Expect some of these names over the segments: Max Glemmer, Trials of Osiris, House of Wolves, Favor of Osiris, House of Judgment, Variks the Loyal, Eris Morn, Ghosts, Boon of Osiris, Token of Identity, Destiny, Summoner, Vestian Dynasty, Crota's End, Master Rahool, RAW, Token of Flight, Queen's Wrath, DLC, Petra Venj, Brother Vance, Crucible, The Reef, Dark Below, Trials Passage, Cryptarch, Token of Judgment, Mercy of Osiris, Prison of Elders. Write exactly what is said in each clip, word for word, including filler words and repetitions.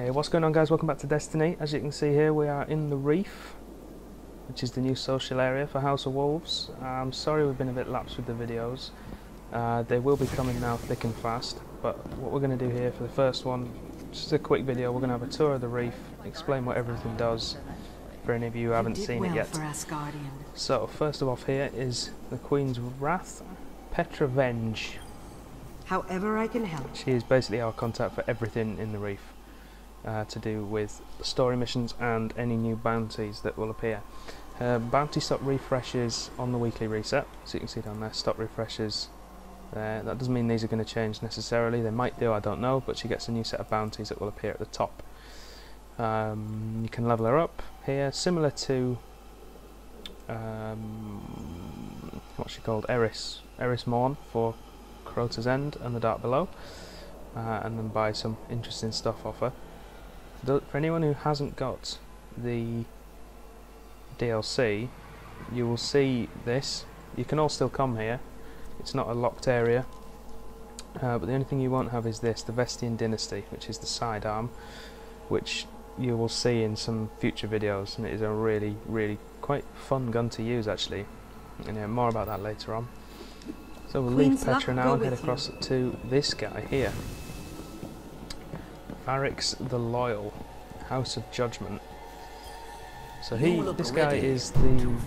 Hey, what's going on, guys? Welcome back to Destiny. As you can see here, we are in the Reef, which is the new social area for House of Wolves. I'm sorry we've been a bit lapsed with the videos. Uh, they will be coming now thick and fast, but what we're going to do here for the first one, just a quick video, we're going to have a tour of the Reef, explain what everything does for any of you who haven't seen it yet. So, first of all, here is the Queen's Wrath, Petra Venj. However I can help. She is basically our contact for everything in the Reef, uh, to do with story missions and any new bounties that will appear. Her bounty stop refreshes on the weekly reset, so you can see down there, stop refreshes there. That doesn't mean these are going to change necessarily, they might do, I don't know, but she gets a new set of bounties that will appear at the top. Um, you can level her up here, similar to um, what's she called, Eris, Eris Morn for Crota's End and the Dark Below, uh, and then buy some interesting stuff off her. For anyone who hasn't got the D L C, you will see this. You can all still come here, it's not a locked area, uh, but the only thing you won't have is this, the Vestian Dynasty, which is the sidearm, which you will see in some future videos, and it is a really, really quite fun gun to use actually, and yeah, more about that later on. So we'll leave Petra now and head across to this guy here. Variks the Loyal, House of Judgment. So he, this guy is the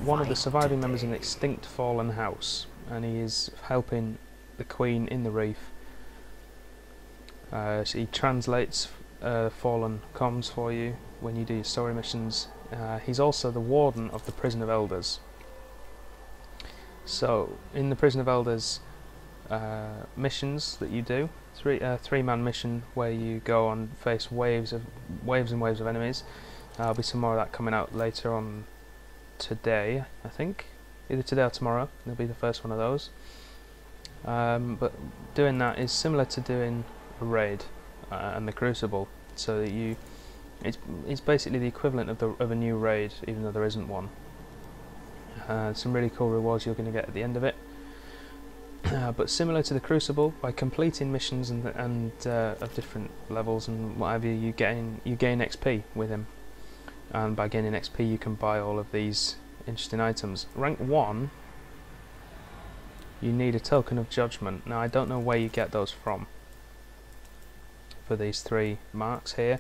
one of the surviving members of an extinct fallen house, and he is helping the Queen in the Reef. Uh, so he translates uh, fallen comms for you when you do your story missions. Uh, he's also the warden of the Prison of Elders. So, in the Prison of Elders uh, missions that you do, three uh, three-man mission where you go and face waves of waves and waves of enemies. Uh, there'll be some more of that coming out later on today, I think, either today or tomorrow. It'll be the first one of those. Um, but doing that is similar to doing a raid uh, and the Crucible, so that you it's it's basically the equivalent of the of a new raid, even though there isn't one. Uh, some really cool rewards you're going to get at the end of it, uh, but similar to the Crucible, by completing missions and and uh, of different levels and whatever, you gain you gain X P with him, and by gaining X P you can buy all of these interesting items. Rank one, you need a Token of Judgment. Now I don't know where you get those from for these three marks here.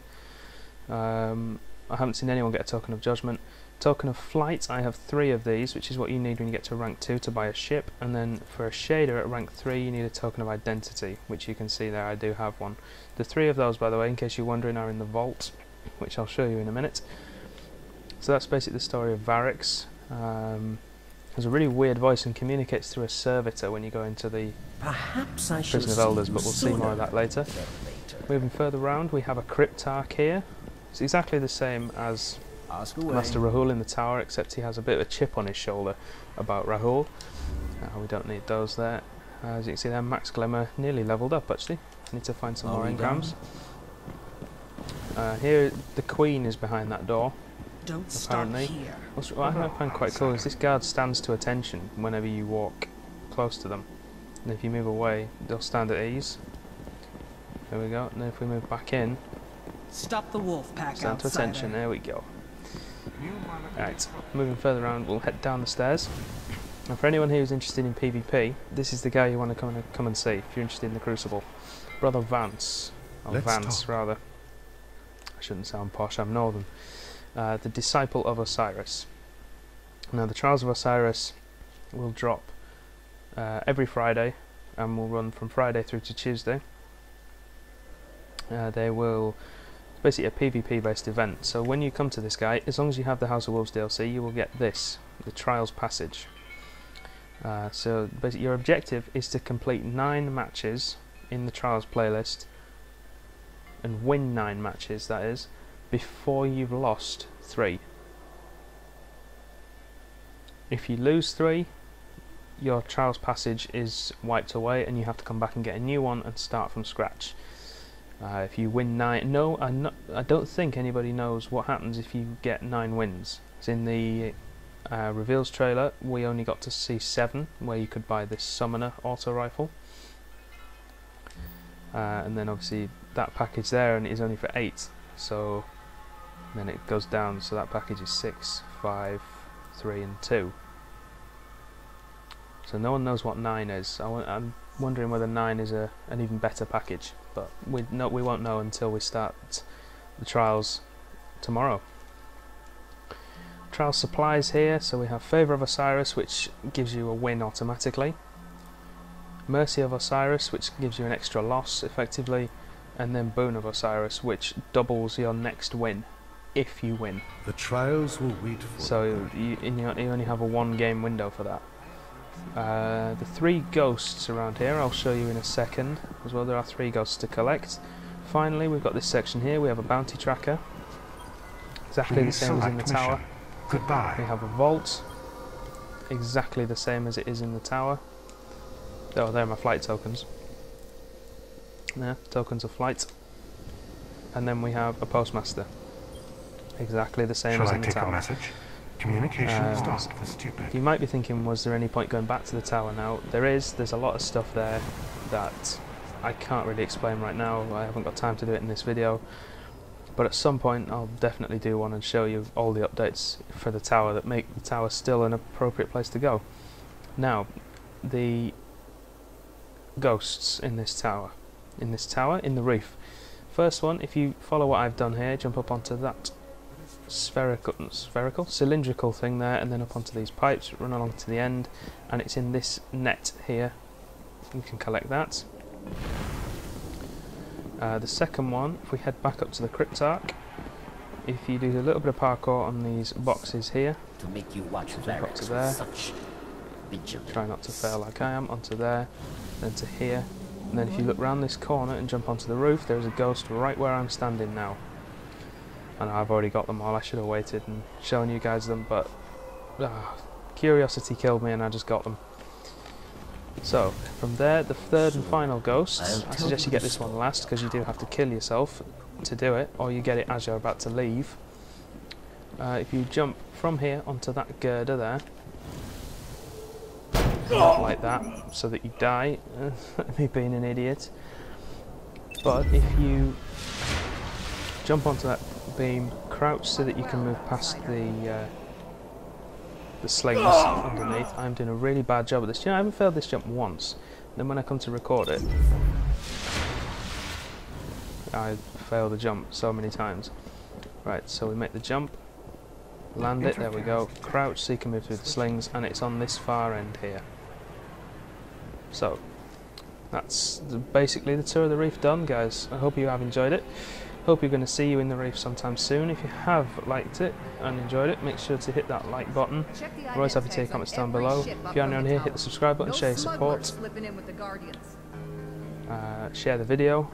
Um, I haven't seen anyone get a Token of Judgment. Token of Flight, I have three of these, which is what you need when you get to rank two to buy a ship, and then for a shader at rank three you need a Token of Identity, which you can see there, I do have one. The three of those, by the way, in case you're wondering, are in the vault, which I'll show you in a minute. So that's basically the story of Variks. Um, has a really weird voice and communicates through a servitor when you go into the Perhaps I Prison of Elders, but we'll see more of that later. later. Moving further round, we have a Cryptarch here. It's exactly the same as Master Rahool in the tower, except he has a bit of a chip on his shoulder about Rahool. Uh, we don't need those there. Uh, as you can see there, Max Glemmer nearly leveled up actually. I need to find some oh more engrams. Uh, here, the Queen is behind that door. Don't apparently. Stop here. What's, what oh, I find quite cool is this guard stands to attention whenever you walk close to them. And if you move away, they'll stand at ease. There we go. And if we move back in, stop the wolf pack stand outsider. to attention. There we go. Right, moving further around, we'll head down the stairs. And for anyone who's interested in PvP, this is the guy you want to come and come and see if you're interested in the Crucible. Brother Vance, or Let's Vance talk. rather. I shouldn't sound posh. I'm northern. Uh, the disciple of Osiris. Now, the Trials of Osiris will drop uh, every Friday, and will run from Friday through to Tuesday. Uh, they will. Basically a PvP based event, so when you come to this guy, as long as you have the House of Wolves D L C, you will get this, the Trials Passage. Uh, so basically your objective is to complete nine matches in the Trials playlist, and win nine matches, that is, before you've lost three. If you lose three, your Trials Passage is wiped away and you have to come back and get a new one and start from scratch. Uh, if you win nine, no, I'm not, I don't think anybody knows what happens if you get nine wins. It's in the uh, reveals trailer. We only got to see seven, where you could buy this Summoner auto rifle, uh, and then obviously that package there and is only for eight. So then it goes down, so that package is six, five, three and two. So no one knows what nine is. I w I'm wondering whether nine is a, an even better package, but we, no, we won't know until we start the trials tomorrow. Trial supplies here, so we have Favor of Osiris, which gives you a win automatically, Mercy of Osiris, which gives you an extra loss effectively, and then Boon of Osiris, which doubles your next win if you win. The trials will wait for so you, you, you only have a one game window for that. Uh, the three ghosts around here I'll show you in a second as well. There are three ghosts to collect. Finally, we've got this section here. We have a bounty tracker, exactly Please the same as in the mission. tower. Goodbye. We have a vault, exactly the same as it is in the tower. Oh, there are my flight tokens. Yeah, tokens of flight. And then we have a postmaster, exactly the same Shall as in I the take tower. A message? Communication um, stopped for stupid. You might be thinking, was there any point going back to the tower now? There is. There's a lot of stuff there that I can't really explain right now. I haven't got time to do it in this video. But at some point I'll definitely do one and show you all the updates for the tower that make the tower still an appropriate place to go. Now, the ghosts in this tower. In this tower, in the reef. First one, if you follow what I've done here, jump up onto that spherical spherical cylindrical thing there, and then up onto these pipes, run along to the end, and it's in this net here. You can collect that. Uh, the second one, if we head back up to the cryptarch, if you do a little bit of parkour on these boxes here to make you watch jump up to there, try not to fail like I am, onto there, then to here, and then if you look round this corner and jump onto the roof, there is a ghost right where I'm standing now. And I've already got them all. I should have waited and shown you guys them, but uh, curiosity killed me and I just got them. So from there, the third and final ghost, I suggest you get this one last because you do have to kill yourself to do it, or you get it as you're about to leave. Uh, if you jump from here onto that girder there, like that, so that you die, me being an idiot, but if you jump onto that beam, crouch so that you can move past the uh, the slings underneath. I'm doing a really bad job at this. You know, I haven't failed this jump once. And then when I come to record it, I fail the jump so many times. Right, so we make the jump, land it, there we go, crouch so you can move through the slings, and it's on this far end here. So, that's the, basically the tour of the reef done, guys. I hope you have enjoyed it. Hope you're going to see you in the reef sometime soon. If you have liked it and enjoyed it, make sure to hit that like button. We're always happy to take comments down below. If you are new on here, hit the subscribe button, share your support, uh, share the video,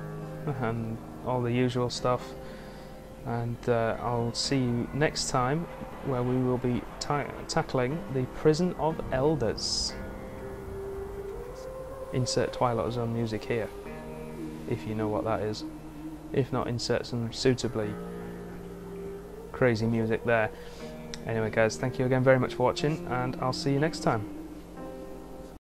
and all the usual stuff. And uh, I'll see you next time, where we will be ta tackling the Prison of Elders. Insert Twilight Zone music here, if you know what that is. If not, insert some suitably crazy music there. Anyway guys, thank you again very much for watching, and I'll see you next time.